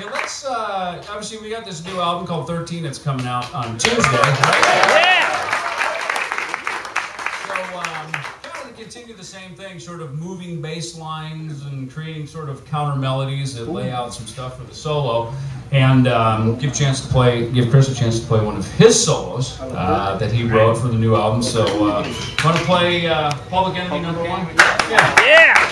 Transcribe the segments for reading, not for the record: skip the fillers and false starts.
And let's, obviously we got this new album called 13 that's coming out on Tuesday, right? Yeah! So, kind of continue the same thing, sort of moving bass lines and creating sort of counter melodies that lay out some stuff for the solo. And give Chris a chance to play one of his solos that he wrote for the new album. So, want to play Public Enemy #1? Yeah! Yeah!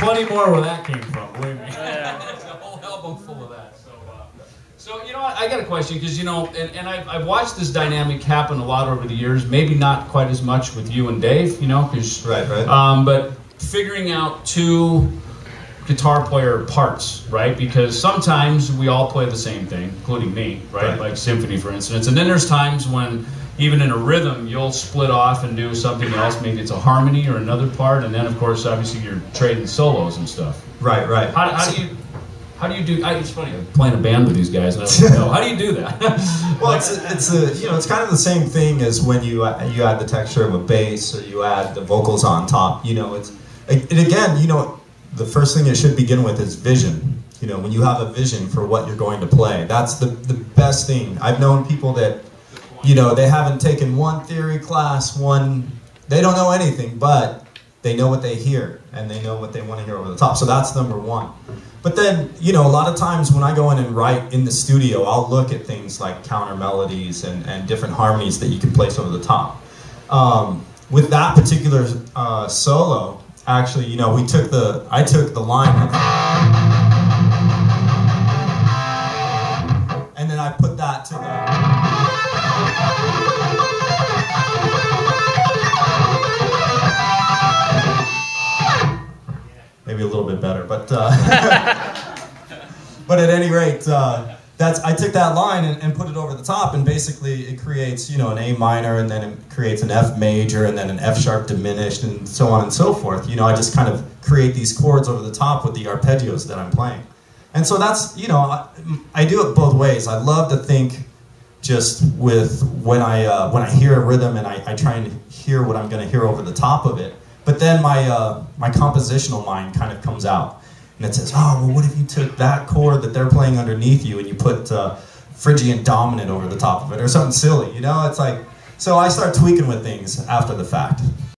Plenty more where that came from, believe me. There's a whole album full of that. So, you know what, I got a question, because, you know, and I've watched this dynamic happen a lot over the years, maybe not quite as much with you and Dave, you know, because... Right. But figuring out two guitar player parts, right? Because sometimes we all play the same thing, including me, right? Like symphony, for instance. And then there's times when... even in a rhythm, you'll split off and do something else. Maybe it's a harmony or another part, and then, of course, obviously, you're trading solos and stuff. Right. How do you do? It's funny, I'm playing a band with these guys, and I don't know. How do you do that? Well, it's kind of the same thing as when you add the texture of a bass or you add the vocals on top. You know, it's and again, you know, the first thing it should begin with is vision. You know, when you have a vision for what you're going to play, that's the best thing. I've known people that. You know, they haven't taken one theory class, they don't know anything, but they know what they hear, and they know what they want to hear over the top, so that's #1. But then, you know, a lot of times when I go in and write in the studio, I'll look at things like counter melodies and different harmonies that you can place over the top. With that particular solo, actually, you know, I took the line and then I put that to the... Maybe a little bit better, but but at any rate, I took that line and put it over the top, and basically it creates, you know, an A minor, and then it creates an F major, and then an F sharp diminished, and so on and so forth. You know, I just kind of create these chords over the top with the arpeggios that I'm playing, and so that's, you know, I do it both ways. I love to think just with when I hear a rhythm, and I try and hear what I'm going to hear over the top of it. But then my compositional mind kind of comes out, and it says, oh, well, what if you took that chord that they're playing underneath you and you put Phrygian dominant over the top of it, or something silly, you know? It's like, so I start tweaking with things after the fact.